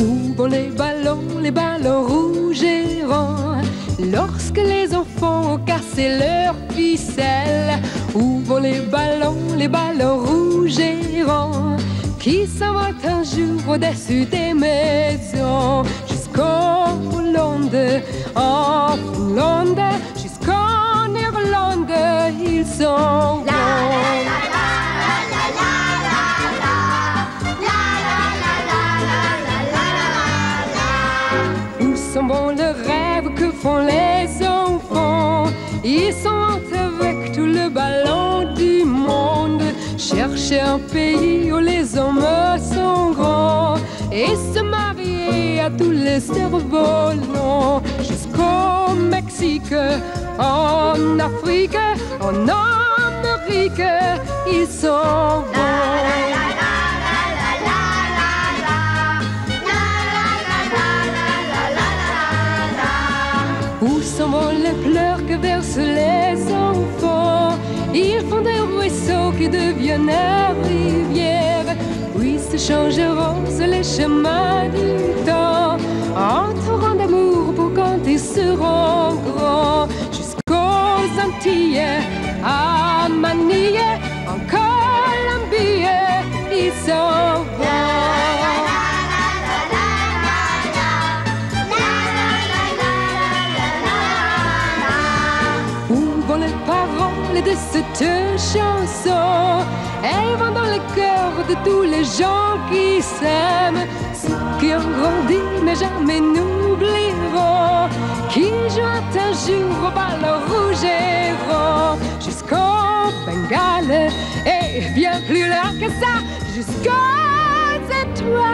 Où vont les ballons rouges et ronds, lorsque les enfants ont cassé leur ficelle? Où vont les ballons rouges et ronds, qui s'en vont un jour au-dessus des maisons, jusqu'en Hollande, en Hollande, jusqu'en Irlande, ils sont bons. Où sont bons le rêve que font les enfants? Ils sont avec tout le ballon du monde. Chercher un pays où les hommes sont grands et se marier à tous les cerfs-volants. Jusqu'au Mexique, en Afrique, en Amérique, ils sont bons. Où sont bons les pleurs que versent les enfants? Ils font des ruisseaux qui deviennent rivières, puis se changeront sur les chemins du temps, en torrents d'amour pour quand ils seront grands. Jusqu'aux Antilles, à Manille, en Colombie, ils sont bons. Où vont les paroles de cette chanson? Elles vont dans le cœur de tous les gens qui s'aiment, ceux qui ont grandi mais jamais n'oublieront, qui jouent un jour au ballon rouge et rond, jusqu'au Bengale et bien plus loin que ça, jusqu'aux étoiles.